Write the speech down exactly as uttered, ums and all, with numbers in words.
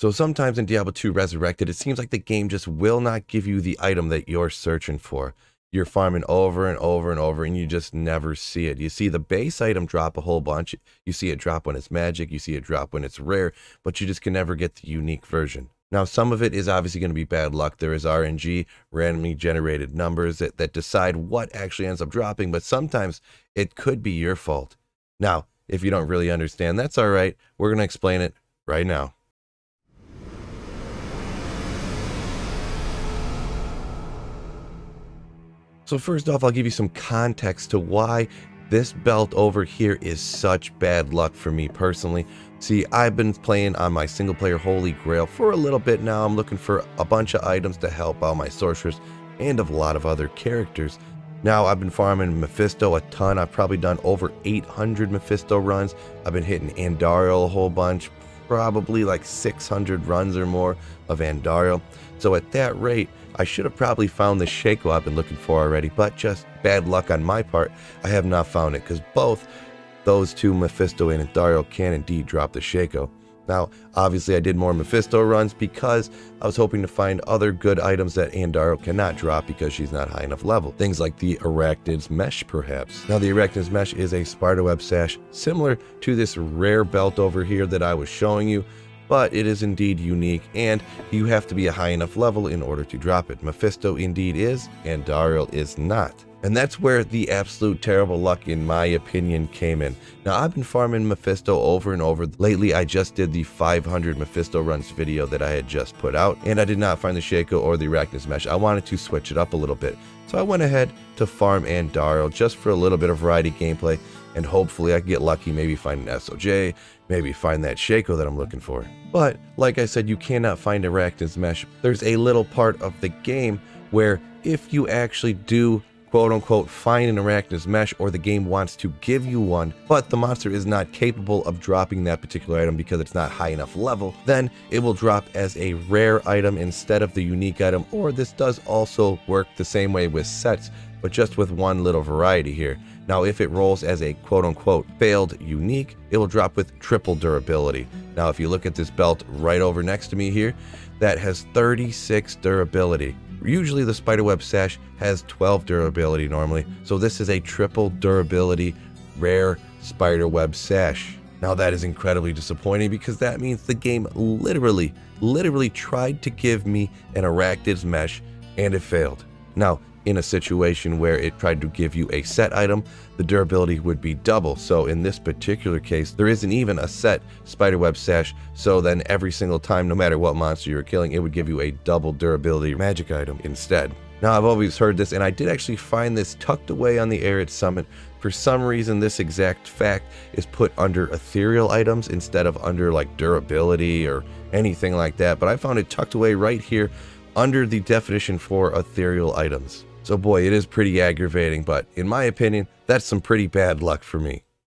So sometimes in Diablo two Resurrected, it seems like the game just will not give you the item that you're searching for. You're farming over and over and over, and you just never see it. You see the base item drop a whole bunch. You see it drop when it's magic. You see it drop when it's rare, but you just can never get the unique version. Now, some of it is obviously going to be bad luck. There is R N G, randomly generated numbers that, that decide what actually ends up dropping, but sometimes it could be your fault. Now, if you don't really understand, that's all right. We're going to explain it right now. So first off, I'll give you some context to why this belt over here is such bad luck for me personally. See, I've been playing on my single player Holy Grail for a little bit now. I'm looking for a bunch of items to help out my sorcerers and a lot of other characters. Now, I've been farming Mephisto a ton. I've probably done over eight hundred Mephisto runs. I've been hitting Andariel a whole bunch, probably like six hundred runs or more of Andariel. So at that rate, I should have probably found the Shako I've been looking for already, but just bad luck on my part, I have not found it, because both those two, Mephisto and Andariel, can indeed drop the Shako. Now, obviously I did more Mephisto runs because I was hoping to find other good items that Andariel cannot drop because she's not high enough level. Things like the Arachnid's Mesh, perhaps. Now, the Arachnid's Mesh is a Spiderweb Sash similar to this rare belt over here that I was showing you, but it is indeed unique, and you have to be a high enough level in order to drop it. Mephisto indeed is, and Andariel is not. And that's where the absolute terrible luck, in my opinion, came in. Now, I've been farming Mephisto over and over. Lately, I just did the five hundred Mephisto runs video that I had just put out, and I did not find the Shako or the Arachnid's Mesh. I wanted to switch it up a little bit. So I went ahead to farm Andariel just for a little bit of variety gameplay, and hopefully I can get lucky, maybe find an S O J, maybe find that Shako that I'm looking for. But like I said, you cannot find Arachnid's Mesh. There's a little part of the game where if you actually do quote unquote find an Arachnid's Mesh, or the game wants to give you one, but the monster is not capable of dropping that particular item because it's not high enough level, then it will drop as a rare item instead of the unique item. Or this does also work the same way with sets, but just with one little variety here. Now, if it rolls as a quote-unquote failed unique, it will drop with triple durability. Now, if you look at this belt right over next to me here, that has thirty-six durability. Usually the Spiderweb Sash has twelve durability normally, so this is a triple durability rare Spiderweb Sash. Now, that is incredibly disappointing because that means the game literally, literally tried to give me an Arachnid's Mesh and it failed. Now, in a situation where it tried to give you a set item, the durability would be double. So in this particular case, there isn't even a set Spiderweb Sash, so then every single time, no matter what monster you're killing, it would give you a double durability magic item instead. Now, I've always heard this, and I did actually find this tucked away on the Arreat Summit. For some reason, this exact fact is put under ethereal items instead of under like durability or anything like that, but I found it tucked away right here under the definition for ethereal items. So boy, it is pretty aggravating, but in my opinion, that's some pretty bad luck for me.